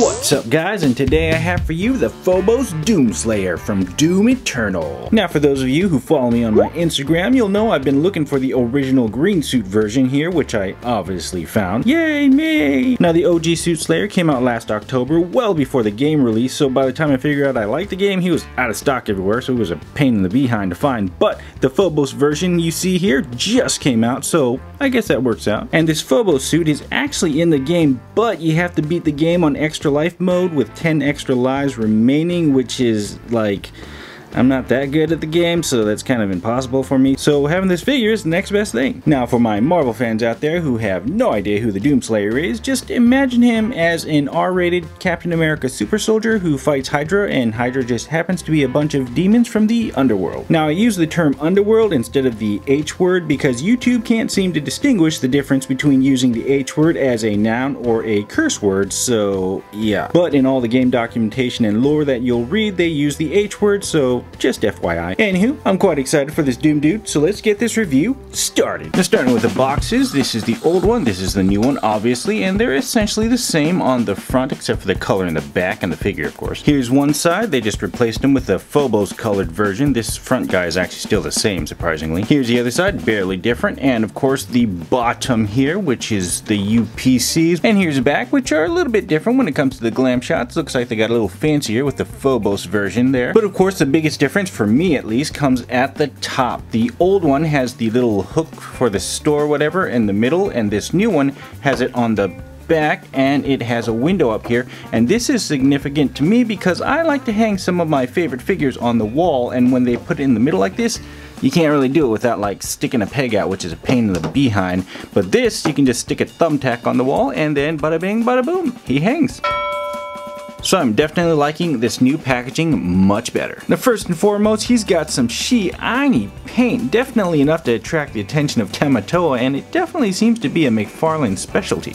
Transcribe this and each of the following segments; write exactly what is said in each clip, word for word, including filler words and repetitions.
What's up guys, and today I have for you the Phobos Doom Slayer from Doom Eternal. Now for those of you who follow me on my Instagram, you'll know I've been looking for the original green suit version here, which I obviously found. Yay me! Now the O G Suit Slayer came out last October, well before the game release, so by the time I figured out I liked the game, he was out of stock everywhere, so it was a pain in the behind to find. But the Phobos version you see here just came out, so I guess that works out. And this Phobos suit is actually in the game, but you have to beat the game on extra life mode with ten extra lives remaining, which is like, I'm not that good at the game, so that's kind of impossible for me. So having this figure is the next best thing. Now for my Marvel fans out there who have no idea who the Doom Slayer is, just imagine him as an R rated Captain America super soldier who fights Hydra, and Hydra just happens to be a bunch of demons from the underworld. Now I use the term underworld instead of the H word because YouTube can't seem to distinguish the difference between using the H word as a noun or a curse word, so yeah. But in all the game documentation and lore that you'll read, they use the H word, so just F Y I. Anywho, I'm quite excited for this Doom dude, so let's get this review started. Now starting with the boxes, this is the old one, this is the new one obviously, and they're essentially the same on the front except for the color in the back and the figure of course. Here's one side, they just replaced him with the Phobos colored version. This front guy is actually still the same surprisingly. Here's the other side, barely different, and of course the bottom here, which is the U P Cs, and here's the back, which are a little bit different when it comes to the glam shots. Looks like they got a little fancier with the Phobos version there, but of course the biggest difference for me at least comes at the top. The old one has the little hook for the store whatever in the middle, and this new one has it on the back, and it has a window up here, and this is significant to me because I like to hang some of my favorite figures on the wall, and when they put it in the middle like this, you can't really do it without like sticking a peg out, which is a pain in the behind. But this, you can just stick a thumbtack on the wall and then bada bing bada boom, he hangs. So I'm definitely liking this new packaging much better. Now first and foremost, he's got some shiny paint, definitely enough to attract the attention of Tamatoa, and it definitely seems to be a McFarlane specialty.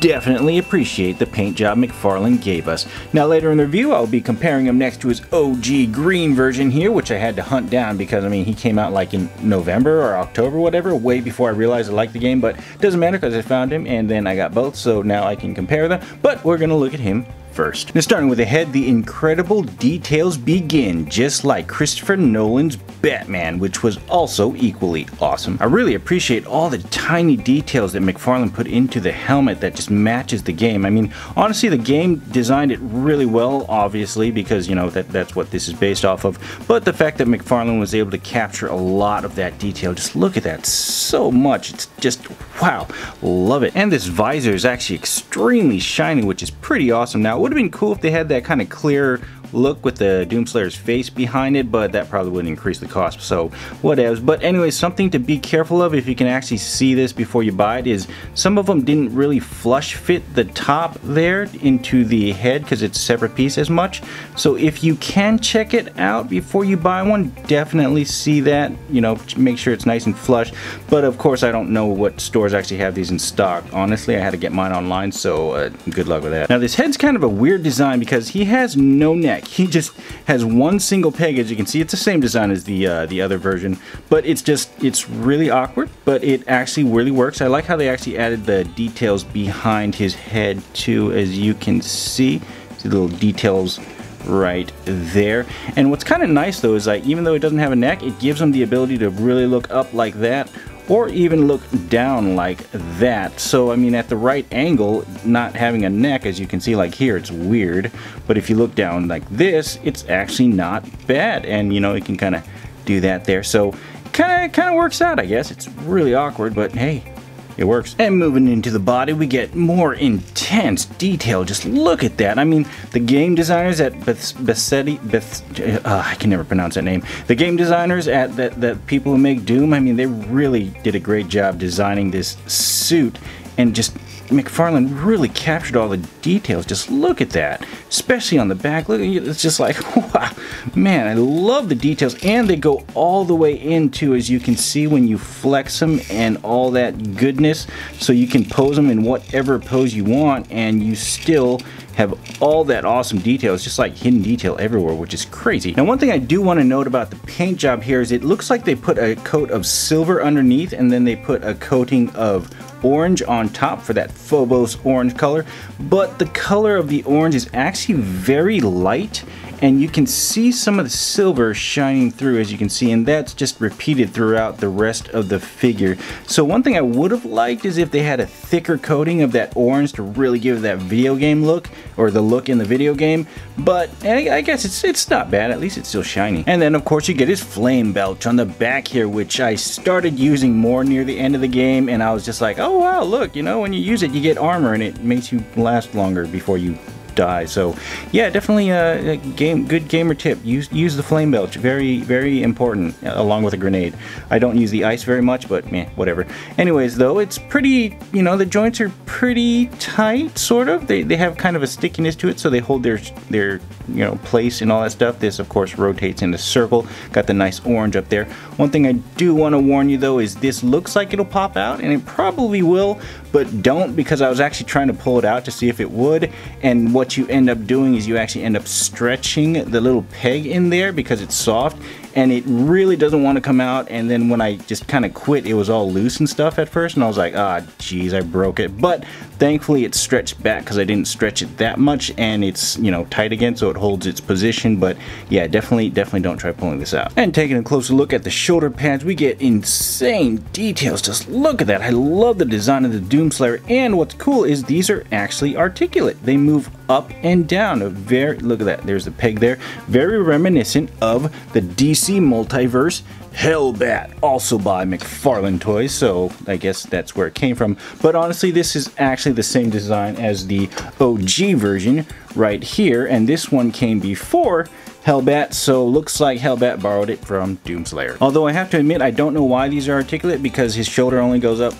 Definitely appreciate the paint job McFarlane gave us. Now later in the review I'll be comparing him next to his O G green version here, which I had to hunt down because I mean he came out like in November or October whatever, way before I realized I liked the game, but doesn't matter because I found him and then I got both, so now I can compare them, but we're gonna look at him first. Now starting with the head, the incredible details begin, just like Christopher Nolan's Batman, which was also equally awesome. I really appreciate all the tiny details that McFarlane put into the helmet that just matches the game. I mean, honestly, the game designed it really well, obviously, because, you know, that, that's what this is based off of, but the fact that McFarlane was able to capture a lot of that detail, just look at that, so much, it's just, wow, love it. And this visor is actually extremely shiny, which is pretty awesome. Now, it would have been cool if they had that kind of clear look with the Doom Slayer's face behind it, but that probably would increase the cost, so whatevs. But anyway, something to be careful of if you can actually see this before you buy it is some of them didn't really flush fit the top there into the head because it's a separate piece as much. So if you can check it out before you buy one, definitely see that, you know, make sure it's nice and flush. But of course I don't know what stores actually have these in stock. Honestly, I had to get mine online, so uh, good luck with that. Now this head's kind of a weird design because he has no neck. He just has one single peg, as you can see. It's the same design as the uh, the other version, but it's just, it's really awkward, but it actually really works. I like how they actually added the details behind his head too, as you can see. See the little details right there. And what's kind of nice though is like, even though it doesn't have a neck, it gives him the ability to really look up like that, or even look down like that. So I mean at the right angle, not having a neck, as you can see like here, it's weird, but if you look down like this, it's actually not bad, and you know, you can kind of do that there, so kind of kind of works out, I guess. It's really awkward, but hey, it works. And moving into the body, we get more intense detail. Just look at that. I mean, the game designers at Beth Bethesda, Beth, uh, I can never pronounce that name. The game designers at the, the people who make Doom, I mean, they really did a great job designing this suit, and just McFarlane really captured all the details. Just look at that, especially on the back. Look, it's just like, wow, man, I love the details. And they go all the way into, as you can see when you flex them and all that goodness, so you can pose them in whatever pose you want, and you still have all that awesome detail. It's just like hidden detail everywhere, which is crazy. Now one thing I do want to note about the paint job here is it looks like they put a coat of silver underneath, and then they put a coating of orange on top for that Phobos orange color, but the color of the orange is actually very light, and you can see some of the silver shining through, as you can see, and that's just repeated throughout the rest of the figure. So one thing I would have liked is if they had a thicker coating of that orange to really give that video game look, or the look in the video game, but I guess it's, it's not bad, at least it's still shiny. And then of course you get his flame belch on the back here, which I started using more near the end of the game, and I was just like, oh wow, look, you know, when you use it you get armor and it makes you last longer before you die. So yeah, definitely a, a game good gamer tip. Use use the flame belch. Very, very important, along with a grenade. I don't use the ice very much, but meh, whatever. Anyways though, it's pretty, you know, the joints are pretty tight, sort of. They, they have kind of a stickiness to it, so they hold their their you know, place and all that stuff. This of course rotates in a circle. Got the nice orange up there. One thing I do want to warn you though is this looks like it'll pop out, and it probably will, but don't, because I was actually trying to pull it out to see if it would, and what What you end up doing is you actually end up stretching the little peg in there because it's soft, and it really doesn't want to come out. And then when I just kind of quit, it was all loose and stuff at first, and I was like, ah, geez, I broke it. But thankfully it stretched back because I didn't stretch it that much, and it's, you know, tight again, so it holds its position. But yeah, definitely, definitely don't try pulling this out. And taking a closer look at the shoulder pads, we get insane details. Just look at that. I love the design of the Doom Slayer, and what's cool is these are actually articulate. They move up and down. A very, look at that, there's the peg there. Very reminiscent of the D C Multiverse Hellbat, also by McFarlane Toys, so I guess that's where it came from. But honestly, this is actually the same design as the O G version right here, and this one came before Hellbat, so looks like Hellbat borrowed it from Doom Slayer. Although I have to admit, I don't know why these are articulate, because his shoulder only goes up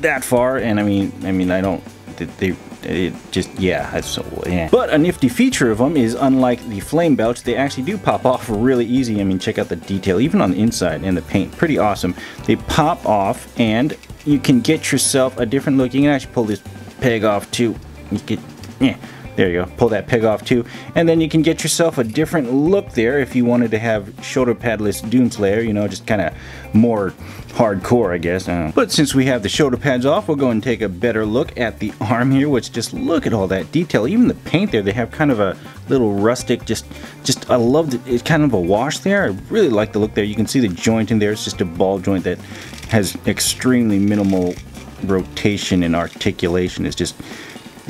that far, and I mean, I mean, I don't, they, it just, yeah, that's so, yeah. But a nifty feature of them is, unlike the flame belch, they actually do pop off really easy. I mean, check out the detail, even on the inside and the paint, pretty awesome. They pop off, and you can get yourself a different look. You can actually pull this peg off too. You could, yeah. There you go, pull that peg off too, and then you can get yourself a different look there if you wanted to have shoulder padless Doom Slayer, you know, just kind of more hardcore, I guess. I don't know. But since we have the shoulder pads off, we'll go and take a better look at the arm here, which, just look at all that detail, even the paint there. They have kind of a little rustic, just, just I love it. It's kind of a wash there. I really like the look there. You can see the joint in there. It's just a ball joint that has extremely minimal rotation and articulation. It's just,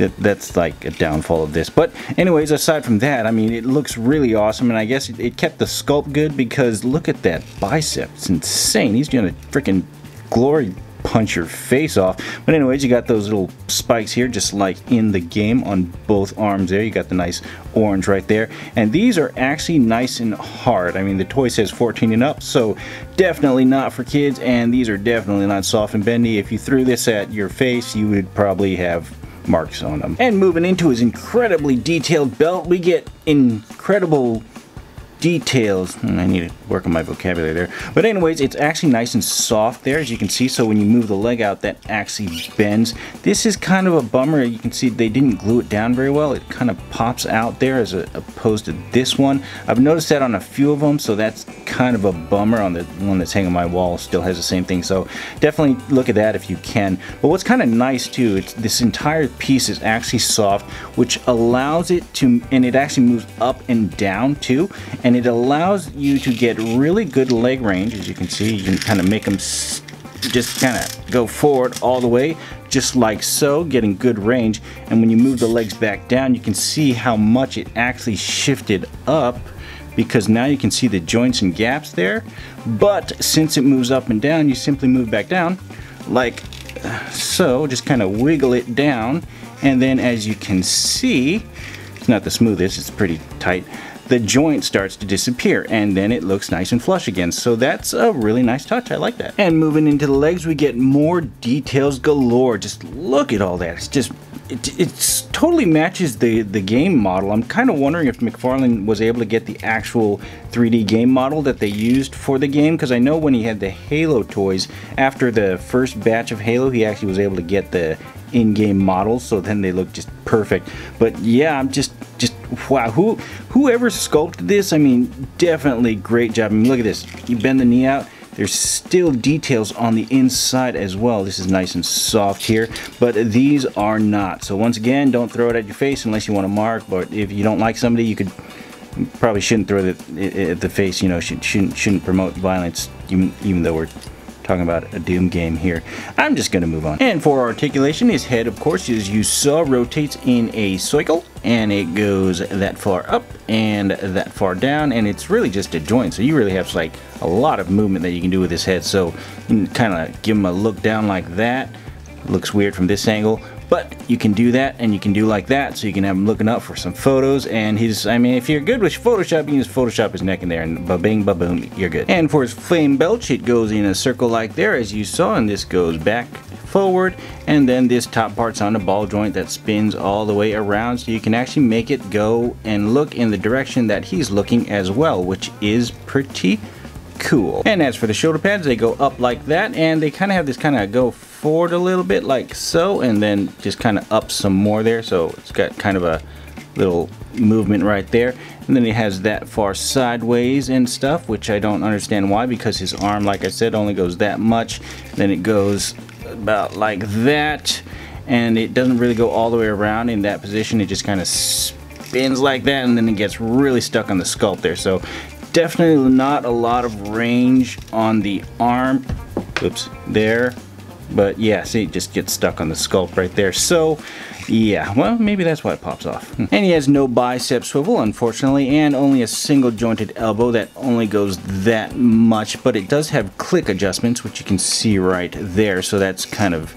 That, that's like a downfall of this. But anyways, aside from that, I mean, it looks really awesome, and I guess it, it kept the sculpt good, because look at that bicep. It's insane. He's gonna freaking glory punch your face off. But anyways, you got those little spikes here, just like in the game, on both arms there. You got the nice orange right there, and these are actually nice and hard. I mean, the toy says fourteen and up, so definitely not for kids, and these are definitely not soft and bendy. If you threw this at your face, you would probably have marks on them. And moving into his incredibly detailed belt, we get incredible details. I need to work on my vocabulary there. But anyways, it's actually nice and soft there, as you can see, so when you move the leg out, that actually bends. This is kind of a bummer. You can see they didn't glue it down very well. It kind of pops out there, as opposed to this one. I've noticed that on a few of them, so that's kind of a bummer. On the one that's hanging on my wall, still has the same thing, so definitely look at that if you can. But what's kind of nice too, it's this entire piece is actually soft, which allows it to, and it actually moves up and down too, and And it allows you to get really good leg range. As you can see, you can kind of make them just kind of go forward all the way, just like so, getting good range. And when you move the legs back down, you can see how much it actually shifted up, because now you can see the joints and gaps there. But since it moves up and down, you simply move back down like so, just kind of wiggle it down. And then, as you can see, it's not the smoothest, it's pretty tight. The joint starts to disappear, and then it looks nice and flush again. So that's a really nice touch. I like that. And moving into the legs, we get more details galore. Just look at all that. It's just, it it's totally matches the, the game model. I'm kind of wondering if McFarlane was able to get the actual three D game model that they used for the game, because I know when he had the Halo toys, after the first batch of Halo, he actually was able to get the in-game models, so then they look just perfect. But yeah, I'm just, just wow, who whoever sculpted this, I mean, definitely great job. I mean, look at this. You bend the knee out, There's still details on the inside as well. This is nice and soft here, but these are not. So once again, don't throw it at your face unless you want to mark, but if you don't like somebody, you could probably shouldn't throw it at the face, you know, should, shouldn't shouldn't promote violence, even, even though we're talking about a Doom game here. I'm just going to move on. And for articulation, his head, of course, as you saw, rotates in a circle, and it goes that far up and that far down, and it's really just a joint, so you really have like a lot of movement that you can do with his head. So you can kind of give him a look down like that. Looks weird from this angle, but you can do that, and you can do like that, so you can have him looking up for some photos. And his, I mean, if you're good with Photoshop, you can just Photoshop his neck in there, and ba-bing, ba-boom, you're good. And for his flame belch, it goes in a circle like there, as you saw, and this goes back, forward, and then this top part's on a ball joint that spins all the way around, so you can actually make it go and look in the direction that he's looking as well, which is pretty cool. And as for the shoulder pads, they go up like that, and they kind of have this kind of go forward a little bit like so, and then just kind of up some more there, so it's got kind of a little movement right there. And then it has that far sideways and stuff, which I don't understand why, because his arm, like I said, only goes that much. Then it goes about like that, and it doesn't really go all the way around in that position. It just kind of spins like that, and then it gets really stuck on the sculpt there. So definitely not a lot of range on the arm, oops, there. But yeah, see, it just gets stuck on the sculpt right there. So yeah, well, maybe that's why it pops off. And he has no bicep swivel, unfortunately, and only a single jointed elbow that only goes that much, but it does have click adjustments, which you can see right there, so that's kind of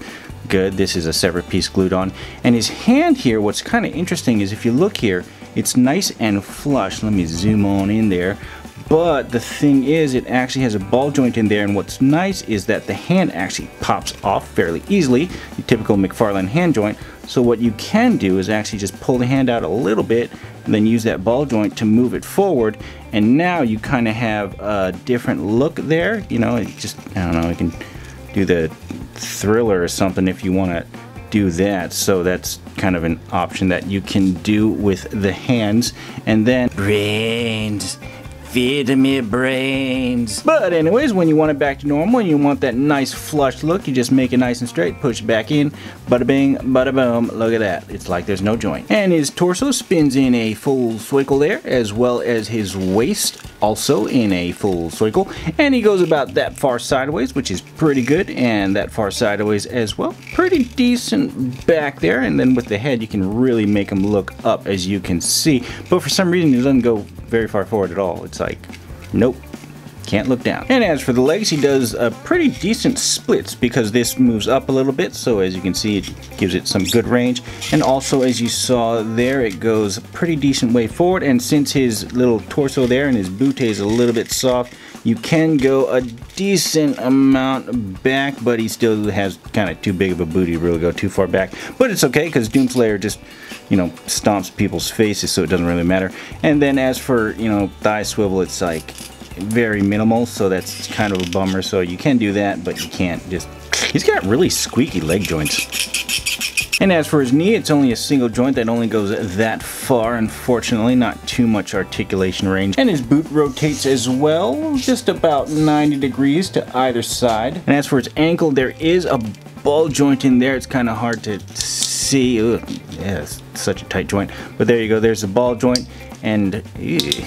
good. This is a separate piece glued on. And his hand here, what's kind of interesting is if you look here, it's nice and flush. Let me zoom on in there. But the thing is, it actually has a ball joint in there, and what's nice is that the hand actually pops off fairly easily, the typical McFarlane hand joint. So what you can do is actually just pull the hand out a little bit, and then use that ball joint to move it forward, and now you kind of have a different look there. You know, it just, I don't know, you can do the thriller or something if you want to do that, so that's kind of an option that you can do with the hands. And then brains, feed me brains. But anyways, when you want it back to normal and you want that nice flush look, you just make it nice and straight, push back in, bada bing, bada boom, look at that. It's like there's no joint. And his torso spins in a full circle there, as well as his waist also in a full circle, and he goes about that far sideways, which is pretty good, and that far sideways as well. Pretty decent back there, and then with the head you can really make him look up, as you can see, but for some reason it doesn't go very far forward at all. It's like, nope, can't look down. And as for the legs, he does a pretty decent splits, because this moves up a little bit, so as you can see, it gives it some good range. And also, as you saw there, it goes a pretty decent way forward, and since his little torso there and his boot is a little bit soft, you can go a decent amount back, but he still has kind of too big of a booty to really go too far back. But it's okay, because Doom Slayer just, you know, stomps people's faces, so it doesn't really matter. And then as for, you know, thigh swivel, it's like very minimal, so that's kind of a bummer. So you can do that, but you can't just, he's got really squeaky leg joints. And as for his knee, it's only a single joint that only goes that far, unfortunately, not too much articulation range. And his boot rotates as well, just about ninety degrees to either side. And as for his ankle, there is a ball joint in there. It's kind of hard to see. Ugh, yeah, it's such a tight joint, but there you go, there's a ball joint. And ew,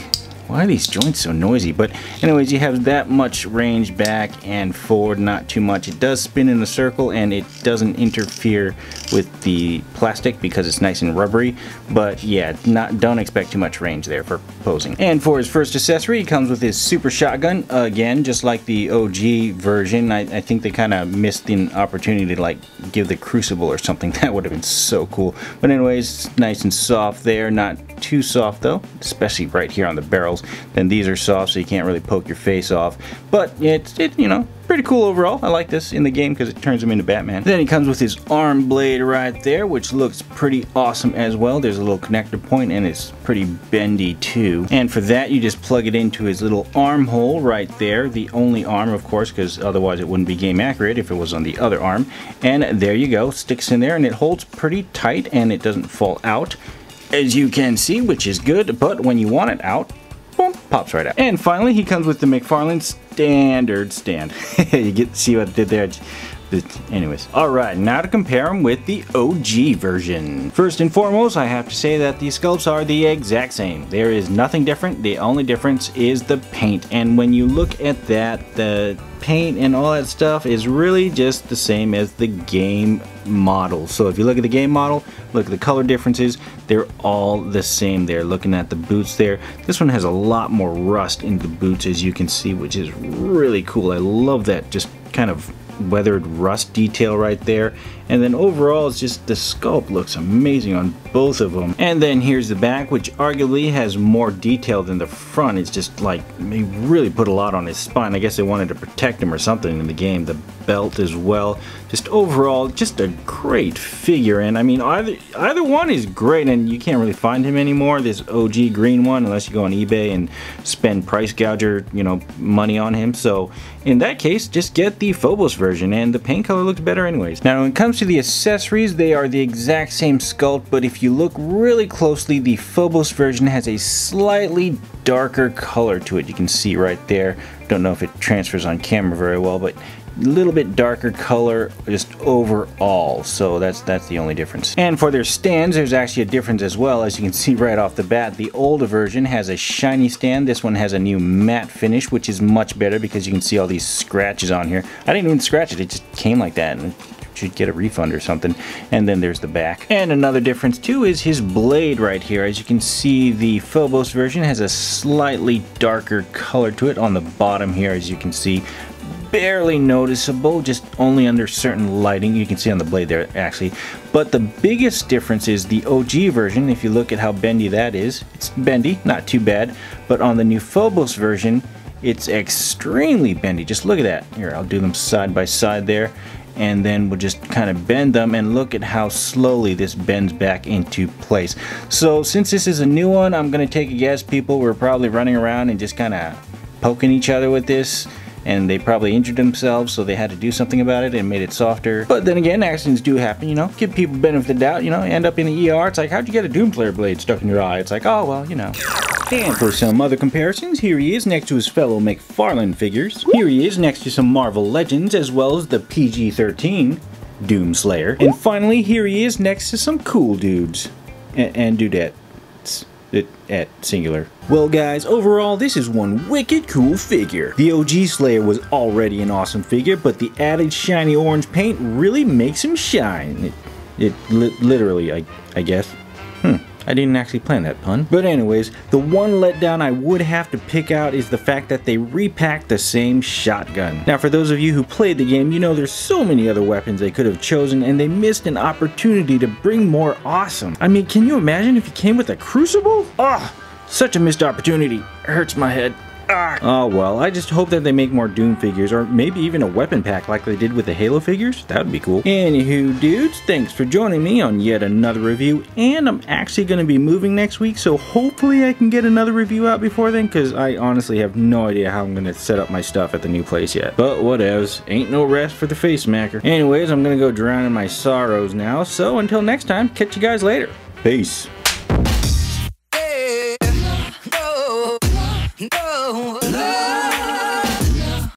why are these joints so noisy? But anyways, you have that much range back and forward, not too much. It does spin in a circle, and it doesn't interfere with the plastic because it's nice and rubbery. But yeah, not don't expect too much range there for posing. And for his first accessory, he comes with his super shotgun, again, just like the O G version. I, I think they kind of missed an opportunity to like give the crucible or something. That would have been so cool. But anyways, nice and soft there, not too soft though, especially right here on the barrel. Then these are soft, so you can't really poke your face off, but it's it you know, pretty cool overall. I like this in the game because it turns him into Batman. Then he comes with his arm blade right there, which looks pretty awesome as well. There's a little connector point, and it's pretty bendy too, and for that you just plug it into his little armhole right there, the only arm of course, because otherwise it wouldn't be game accurate if it was on the other arm. And there you go, sticks in there, and it holds pretty tight, and it doesn't fall out, as you can see, which is good. But when you want it out, boom, pops right out. And finally, he comes with the McFarlane standard stand. You get see what I did there? But anyways, alright, now to compare them with the O G version. First and foremost, I have to say that the sculpts are the exact same. There is nothing different. The only difference is the paint. And when you look at that, the paint and all that stuff is really just the same as the game model. So if you look at the game model, look at the color differences, they're all the same there. Looking at the boots there, this one has a lot more rust in the boots, as you can see, which is really cool. I love that just kind of weathered rust detail right there. And then overall, it's just the sculpt looks amazing on both of them. And then here's the back, which arguably has more detail than the front. It's just like they really put a lot on his spine. I guess they wanted to protect him or something in the game. The belt as well. Just overall, just a great figure. And I mean, either either one is great, and you can't really find him anymore, this O G green one, unless you go on eBay and spend price gouger, you know, money on him. So in that case, just get the Phobos version, and the paint color looks better anyways. Now when it comes to the accessories, they are the exact same sculpt, but if you look really closely, the Phobos version has a slightly darker color to it. You can see right there. Don't know if it transfers on camera very well, but a little bit darker color just overall. So that's that's the only difference. And for their stands, there's actually a difference as well. As you can see right off the bat, the older version has a shiny stand. This one has a new matte finish, which is much better because you can see all these scratches on here. I didn't even scratch it. It just came like that. And should get a refund or something. And then there's the back. And another difference too is his blade right here. As you can see, the Phobos version has a slightly darker color to it on the bottom here, as you can see. Barely noticeable, just only under certain lighting. You can see on the blade there actually. But the biggest difference is the O G version. If you look at how bendy that is, it's bendy, not too bad. But on the new Phobos version, it's extremely bendy. Just look at that. Here, I'll do them side by side there. And then we'll just kind of bend them, and look at how slowly this bends back into place. So since this is a new one, I'm gonna take a guess people were probably running around and just kind of poking each other with this, and they probably injured themselves, so they had to do something about it and made it softer. But then again, accidents do happen, you know. Give people benefit of the doubt, you know. End up in the E R, it's like, how'd you get a Doom Slayer blade stuck in your eye? It's like, oh, well, you know. And for some other comparisons, here he is next to his fellow McFarlane figures. Here he is next to some Marvel Legends, as well as the P G thirteen Doom Slayer. And finally, here he is next to some cool dudes. And, and dudettes. It, at singular. Well guys, overall this is one wicked cool figure. The O G Slayer was already an awesome figure, but the added shiny orange paint really makes him shine. It, it li literally, I, I guess. Hmm. I didn't actually plan that pun. But anyways, the one letdown I would have to pick out is the fact that they repacked the same shotgun. Now for those of you who played the game, you know there's so many other weapons they could have chosen, and they missed an opportunity to bring more awesome. I mean, can you imagine if you came with a crucible? Ah, such a missed opportunity. It hurts my head. Ah. Oh well, I just hope that they make more Doom figures, or maybe even a weapon pack like they did with the Halo figures. That would be cool. Anywho dudes, thanks for joining me on yet another review, and I'm actually going to be moving next week, so hopefully I can get another review out before then, because I honestly have no idea how I'm going to set up my stuff at the new place yet. But whatevs, ain't no rest for the FaceSmacker. Anyways, I'm going to go drown in my sorrows now, so until next time, catch you guys later. Peace.